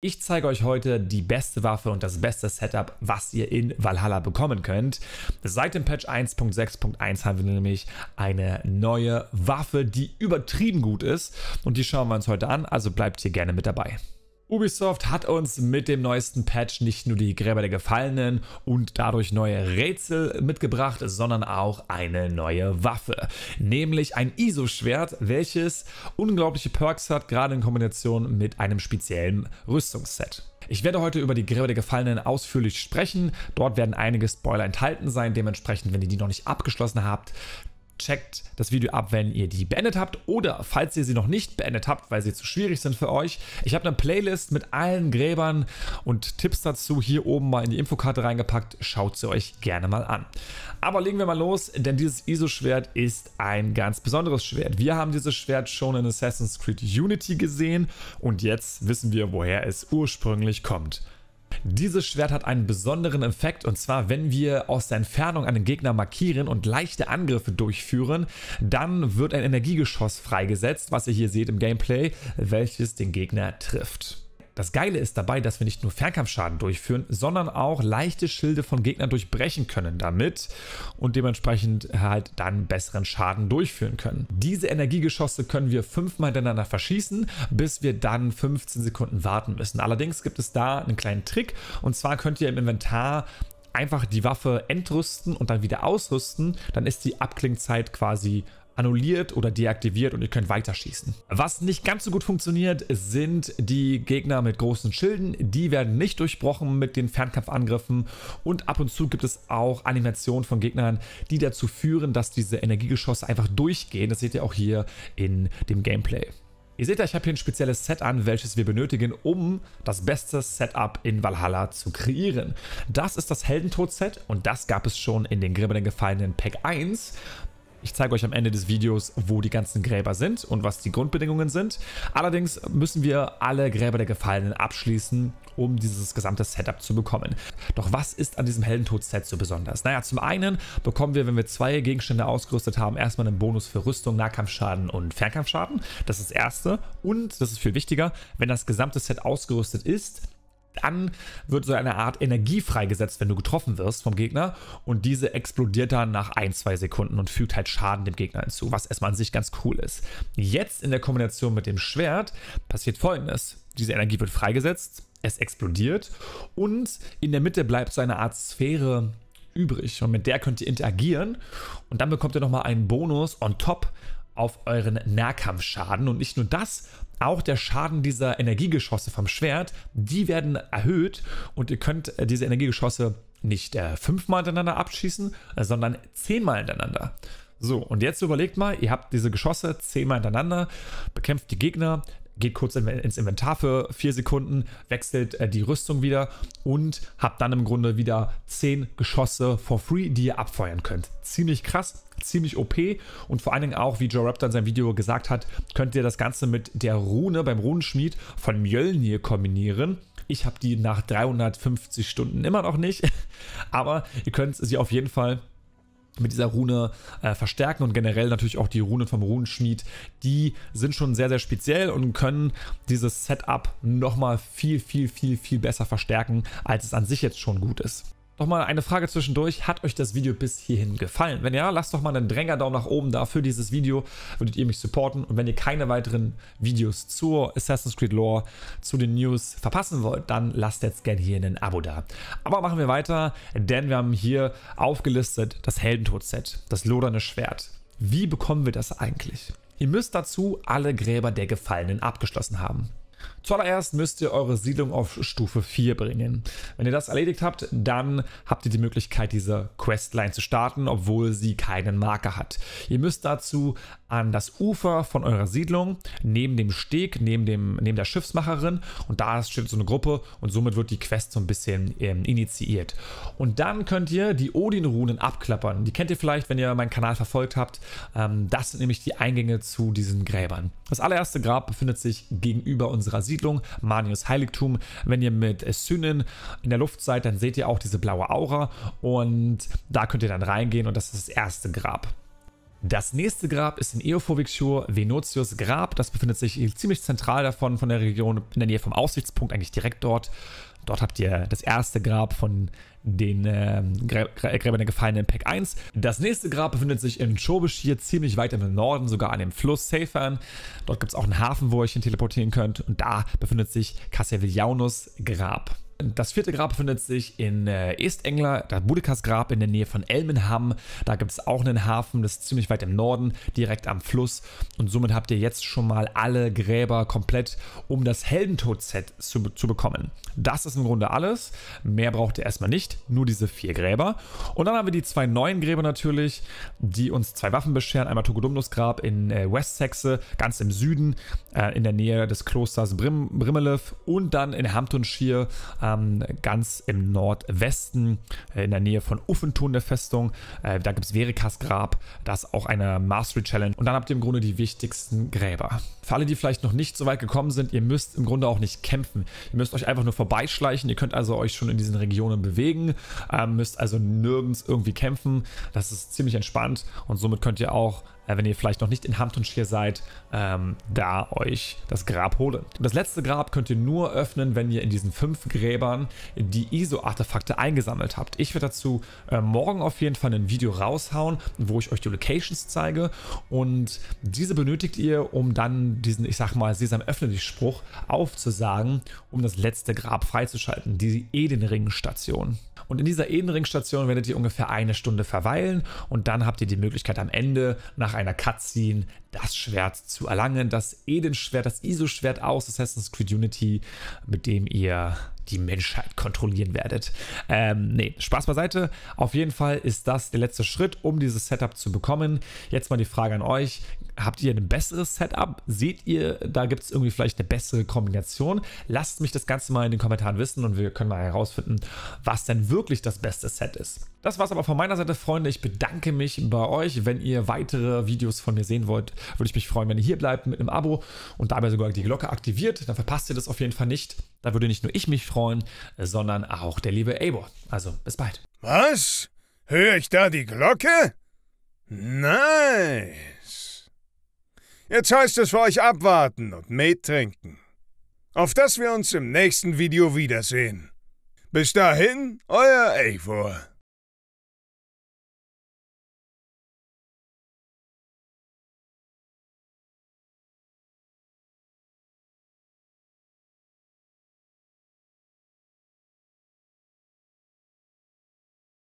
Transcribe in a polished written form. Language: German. Ich zeige euch heute die beste Waffe und das beste Setup, was ihr in Valhalla bekommen könnt. Seit dem Patch 1.6.1 haben wir nämlich eine neue Waffe, die übertrieben gut ist, und die schauen wir uns heute an, also bleibt hier gerne mit dabei. Ubisoft hat uns mit dem neuesten Patch nicht nur die Gräber der Gefallenen und dadurch neue Rätsel mitgebracht, sondern auch eine neue Waffe, nämlich ein ISO-Schwert, welches unglaubliche Perks hat, gerade in Kombination mit einem speziellen Rüstungsset. Ich werde heute über die Gräber der Gefallenen ausführlich sprechen, dort werden einige Spoiler enthalten sein, dementsprechend, wenn ihr die noch nicht abgeschlossen habt, checkt das Video ab, wenn ihr die beendet habt, oder falls ihr sie noch nicht beendet habt, weil sie zu schwierig sind für euch. Ich habe eine Playlist mit allen Gräbern und Tipps dazu hier oben mal in die Infokarte reingepackt. Schaut sie euch gerne mal an. Aber legen wir mal los, denn dieses ISO-Schwert ist ein ganz besonderes Schwert. Wir haben dieses Schwert schon in Assassin's Creed Unity gesehen und jetzt wissen wir, woher es ursprünglich kommt. Dieses Schwert hat einen besonderen Effekt, und zwar, wenn wir aus der Entfernung einen Gegner markieren und leichte Angriffe durchführen, dann wird ein Energiegeschoss freigesetzt, was ihr hier seht im Gameplay, welches den Gegner trifft. Das Geile ist dabei, dass wir nicht nur Fernkampfschaden durchführen, sondern auch leichte Schilde von Gegnern durchbrechen können damit und dementsprechend halt dann besseren Schaden durchführen können. Diese Energiegeschosse können wir 5-mal hintereinander verschießen, bis wir dann 15 Sekunden warten müssen. Allerdings gibt es da einen kleinen Trick, und zwar könnt ihr im Inventar einfach die Waffe entrüsten und dann wieder ausrüsten, dann ist die Abklingzeit quasi annulliert oder deaktiviert und ihr könnt weiterschießen. Was nicht ganz so gut funktioniert, sind die Gegner mit großen Schilden. Die werden nicht durchbrochen mit den Fernkampfangriffen, und ab und zu gibt es auch Animationen von Gegnern, die dazu führen, dass diese Energiegeschosse einfach durchgehen. Das seht ihr auch hier in dem Gameplay. Ihr seht ja, ich habe hier ein spezielles Set an, welches wir benötigen, um das beste Setup in Valhalla zu kreieren. Das ist das Heldentod-Set, und das gab es schon in den Gräber der Gefallenen Pack 1. Ich zeige euch am Ende des Videos, wo die ganzen Gräber sind und was die Grundbedingungen sind. Allerdings müssen wir alle Gräber der Gefallenen abschließen, um dieses gesamte Setup zu bekommen. Doch was ist an diesem Heldentod-Set so besonders? Naja, zum einen bekommen wir, wenn wir 2 Gegenstände ausgerüstet haben, erstmal einen Bonus für Rüstung, Nahkampfschaden und Fernkampfschaden. Das ist das Erste. Und, das ist viel wichtiger, wenn das gesamte Set ausgerüstet ist, dann wird so eine Art Energie freigesetzt, wenn du getroffen wirst vom Gegner, und diese explodiert dann nach 1-2 Sekunden und fügt halt Schaden dem Gegner hinzu, was erstmal an sich ganz cool ist. Jetzt in der Kombination mit dem Schwert passiert Folgendes: Diese Energie wird freigesetzt, es explodiert und in der Mitte bleibt so eine Art Sphäre übrig, und mit der könnt ihr interagieren, und dann bekommt ihr nochmal einen Bonus on top auf euren Nahkampfschaden, und nicht nur das, auch der Schaden dieser Energiegeschosse vom Schwert, die werden erhöht, und ihr könnt diese Energiegeschosse nicht 5-mal hintereinander abschießen, sondern 10-mal hintereinander. So, und jetzt überlegt mal, ihr habt diese Geschosse 10-mal hintereinander, bekämpft die Gegner, geht kurz ins Inventar für 4 Sekunden, wechselt die Rüstung wieder und habt dann im Grunde wieder 10 Geschosse for free, die ihr abfeuern könnt. Ziemlich krass, ziemlich OP, und vor allen Dingen auch, wie Joe Raptor in seinem Video gesagt hat, könnt ihr das Ganze mit der Rune beim Runenschmied von Mjölnir kombinieren. Ich habe die nach 350 Stunden immer noch nicht, aber ihr könnt sie auf jeden Fall mit dieser Rune verstärken, und generell natürlich auch die Runen vom Runenschmied, die sind schon sehr, sehr speziell und können dieses Setup nochmal viel besser verstärken, als es an sich jetzt schon gut ist. Nochmal eine Frage zwischendurch: Hat euch das Video bis hierhin gefallen? Wenn ja, lasst doch mal einen Dränger-Daumen nach oben da für dieses Video, würdet ihr mich supporten, und wenn ihr keine weiteren Videos zur Assassin's Creed Lore, zu den News verpassen wollt, dann lasst jetzt gerne hier ein Abo da. Aber machen wir weiter, denn wir haben hier aufgelistet das Heldentod-Set, das lodernde Schwert. Wie bekommen wir das eigentlich? Ihr müsst dazu alle Gräber der Gefallenen abgeschlossen haben. Zuallererst müsst ihr eure Siedlung auf Stufe 4 bringen. Wenn ihr das erledigt habt, dann habt ihr die Möglichkeit, diese Questline zu starten, obwohl sie keinen Marker hat. Ihr müsst dazu an das Ufer von eurer Siedlung, neben dem Steg, neben der Schiffsmacherin, und da steht so eine Gruppe, und somit wird die Quest so ein bisschen initiiert. Und dann könnt ihr die Odin-Runen abklappern. Die kennt ihr vielleicht, wenn ihr meinen Kanal verfolgt habt. Das sind nämlich die Eingänge zu diesen Gräbern. Das allererste Grab befindet sich gegenüber unserer Siedlung, Manius Heiligtum. Wenn ihr mit Synen in der Luft seid, dann seht ihr auch diese blaue Aura, und da könnt ihr dann reingehen, und das ist das erste Grab. Das nächste Grab ist in Euphobicsur, Venotius Grab. Das befindet sich ziemlich zentral davon, von der Region, in der Nähe vom Aussichtspunkt, eigentlich direkt dort. Dort habt ihr das erste Grab von den Gräber der Gefallenen in Pack 1. Das nächste Grab befindet sich in Chobisch, hier ziemlich weit im Norden, sogar an dem Fluss Sefan. Dort gibt es auch einen Hafen, wo ihr euch hin teleportieren könnt. Und da befindet sich Kassiavillianus Grab. Das vierte Grab befindet sich in East Anglia, das Budikas Grab in der Nähe von Elmenham. Da gibt es auch einen Hafen, das ist ziemlich weit im Norden, direkt am Fluss. Und somit habt ihr jetzt schon mal alle Gräber komplett, um das Heldentod-Set zu bekommen. Das ist im Grunde alles. Mehr braucht ihr erstmal nicht, nur diese 4 Gräber. Und dann haben wir die 2 neuen Gräber natürlich, die uns 2 Waffen bescheren. Einmal Togodumnus Grab in Westsexe, ganz im Süden, in der Nähe des Klosters Brimeliv. Und dann in Hamptonshire, ganz im Nordwesten, in der Nähe von Ufentun, der Festung. Da gibt es Verikas Grab, das ist auch eine Mastery Challenge. Und dann habt ihr im Grunde die wichtigsten Gräber. Für alle, die vielleicht noch nicht so weit gekommen sind, ihr müsst im Grunde auch nicht kämpfen. Ihr müsst euch einfach nur vorbeischleichen. Ihr könnt also euch schon in diesen Regionen bewegen, müsst also nirgends irgendwie kämpfen. Das ist ziemlich entspannt und somit könnt ihr auch, wenn ihr vielleicht noch nicht in Hamptonshire seid, da euch das Grab holen. Und das letzte Grab könnt ihr nur öffnen, wenn ihr in diesen 5 Gräbern die ISO-Artefakte eingesammelt habt. Ich werde dazu morgen auf jeden Fall ein Video raushauen, wo ich euch die Locations zeige, und diese benötigt ihr, um dann diesen, ich sag mal, Sesam öffne dich Spruch aufzusagen, um das letzte Grab freizuschalten, die Edenringstation. Und in dieser Edenringstation werdet ihr ungefähr 1 Stunde verweilen und dann habt ihr die Möglichkeit am Ende nach einer Cutscene das Schwert zu erlangen, das Edenschwert, das ISO-Schwert aus Assassin's Creed Unity, mit dem ihr die Menschheit kontrollieren werdet. Nee, Spaß beiseite. Auf jeden Fall ist das der letzte Schritt, um dieses Setup zu bekommen. Jetzt mal die Frage an euch. Habt ihr ein besseres Setup? Seht ihr, da gibt es irgendwie vielleicht eine bessere Kombination? Lasst mich das Ganze mal in den Kommentaren wissen und wir können mal herausfinden, was denn wirklich das beste Set ist. Das war es aber von meiner Seite, Freunde. Ich bedanke mich bei euch. Wenn ihr weitere Videos von mir sehen wollt, würde ich mich freuen, wenn ihr hier bleibt mit einem Abo und dabei sogar die Glocke aktiviert. Dann verpasst ihr das auf jeden Fall nicht. Da würde nicht nur ich mich freuen, sondern auch der liebe Eivor. Also, bis bald. Was? Höre ich da die Glocke? Nice. Jetzt heißt es für euch abwarten und Met trinken. Auf dass wir uns im nächsten Video wiedersehen. Bis dahin, euer Eivor.